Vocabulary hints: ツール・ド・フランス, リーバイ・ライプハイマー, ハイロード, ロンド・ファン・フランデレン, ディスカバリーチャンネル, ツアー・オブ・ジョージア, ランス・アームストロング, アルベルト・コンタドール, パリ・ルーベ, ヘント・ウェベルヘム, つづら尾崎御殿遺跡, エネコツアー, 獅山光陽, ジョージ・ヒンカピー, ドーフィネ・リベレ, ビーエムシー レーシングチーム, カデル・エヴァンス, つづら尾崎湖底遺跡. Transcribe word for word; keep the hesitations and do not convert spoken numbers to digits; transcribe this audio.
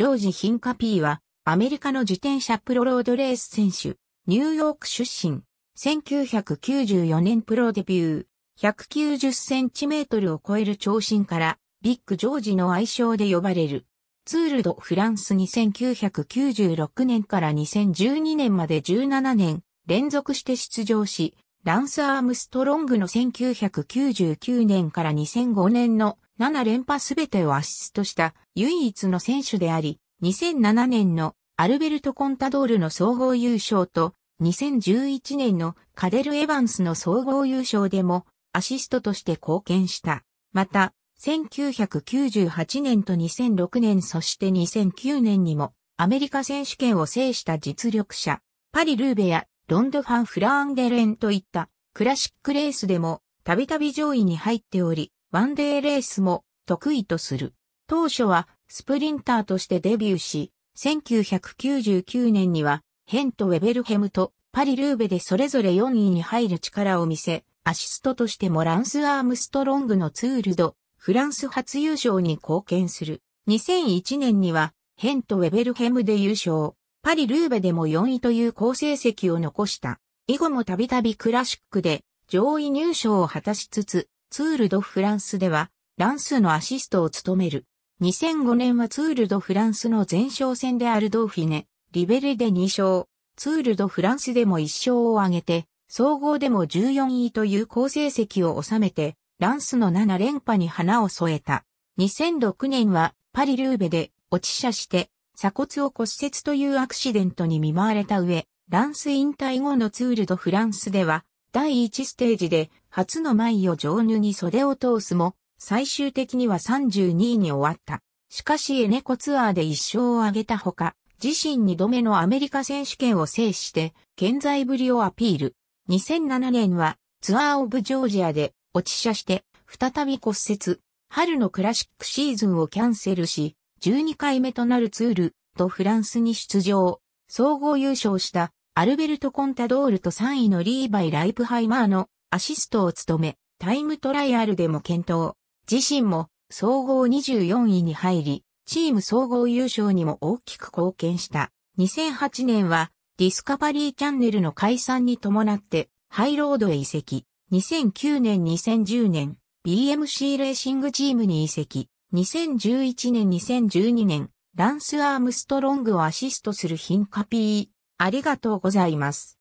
ジョージ・ヒンカピーは、アメリカの自転車プロロードレース選手、ニューヨーク出身、せんきゅうひゃくきゅうじゅうよねんプロデビュー、ひゃくきゅうじゅっセンチメートルを超える長身から、ビッグ・ジョージの愛称で呼ばれる。ツール・ド・フランスにせんきゅうひゃくきゅうじゅうろくねんからにせんじゅうにねんまでじゅうななねん連続して出場し、ランス・アームストロングのせんきゅうひゃくきゅうじゅうきゅうねんからにせんごねんのなな連覇すべてをアシストした唯一の選手であり、にせんななねんのアルベルト・コンタドールの総合優勝とにせんじゅういちねんのカデル・エヴァンスの総合優勝でもアシストとして貢献した。また、せんきゅうひゃくきゅうじゅうはちねんとにせんろくねんそしてにせんきゅうねんにもアメリカ選手権を制した実力者、パリ・ルーベやロンド・ファン・フランデレンといったクラシックレースでもたびたび上位に入っており、ワンデーレースも得意とする。当初はスプリンターとしてデビューし、せんきゅうひゃくきゅうじゅうきゅうねんにはヘント・ウェベルヘムとパリ・ルーベでそれぞれよんいに入る力を見せ、アシストとしてもランス・アームストロングのツール・ド・フランス初優勝に貢献する。にせんいちねんには、ヘント・ウェベルヘムで優勝。パリ・ルーベでもよんいという好成績を残した。以後もたびたびクラシックで上位入賞を果たしつつ、ツール・ド・フランスでは、ランスのアシストを務める。にせんごねんはツール・ド・フランスの前哨戦であるドーフィネ、リベルでにしょう。ツール・ド・フランスでもいっしょうを挙げて、総合でもじゅうよんいという好成績を収めて、ランスのなな連覇に花を添えた。にせんろくねんはパリ・ルーベで落車して鎖骨を骨折というアクシデントに見舞われた上、ランス引退後のツール・ド・フランスではだいいちステージで初のマイヨ上ヌに袖を通すも最終的にはさんじゅうにいに終わった。しかしエネコツアーでいっしょうを挙げたほか、自身にどめのアメリカ選手権を制して健在ぶりをアピール。にせんななねんはツアー・オブ・ジョージアで落車して、再び骨折。春のクラシックシーズンをキャンセルし、じゅうにかいめとなるツール・ド・フランスに出場。総合優勝したアルベルト・コンタドールとさんいのリーバイ・ライプハイマーのアシストを務め、タイムトライアルでも健闘。自身も総合にじゅうよんいに入り、チーム総合優勝にも大きく貢献した。にせんはちねんはディスカバリーチャンネルの解散に伴ってハイロードへ移籍。にせんきゅうねんにせんじゅうねん ビーエムシー レーシングチームに移籍。にせんじゅういちねんにせんじゅうにねんランス・アームストロングをアシストするヒンカピー。ありがとうございます。